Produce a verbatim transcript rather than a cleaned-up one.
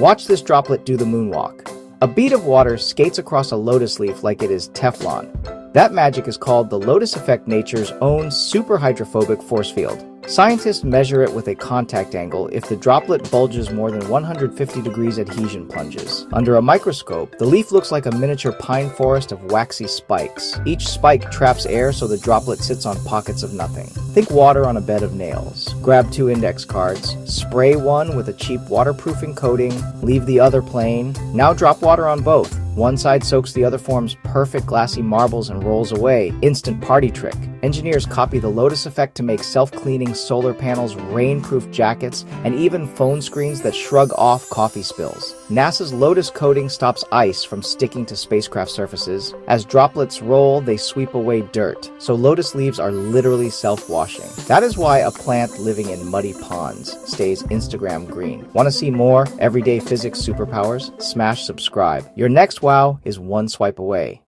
Watch this droplet do the moonwalk. A bead of water skates across a lotus leaf like it is Teflon. That magic is called the Lotus Effect, nature's own superhydrophobic force field. Scientists measure it with a contact angle if the droplet bulges more than one hundred fifty degrees adhesion plunges. Under a microscope, the leaf looks like a miniature pine forest of waxy spikes. Each spike traps air so the droplet sits on pockets of nothing. Think water on a bed of nails. Grab two index cards, spray one with a cheap waterproofing coating, leave the other plain. Now drop water on both. One side soaks the other, forms perfect glassy marbles, and rolls away. Instant party trick. Engineers copy the Lotus Effect to make self-cleaning solar panels, rainproof jackets, and even phone screens that shrug off coffee spills. NASA's Lotus coating stops ice from sticking to spacecraft surfaces. As droplets roll, they sweep away dirt, so lotus leaves are literally self-washing. That is why a plant living in muddy ponds stays Instagram green. Want to see more everyday physics superpowers? Smash subscribe. Your next wow is one swipe away.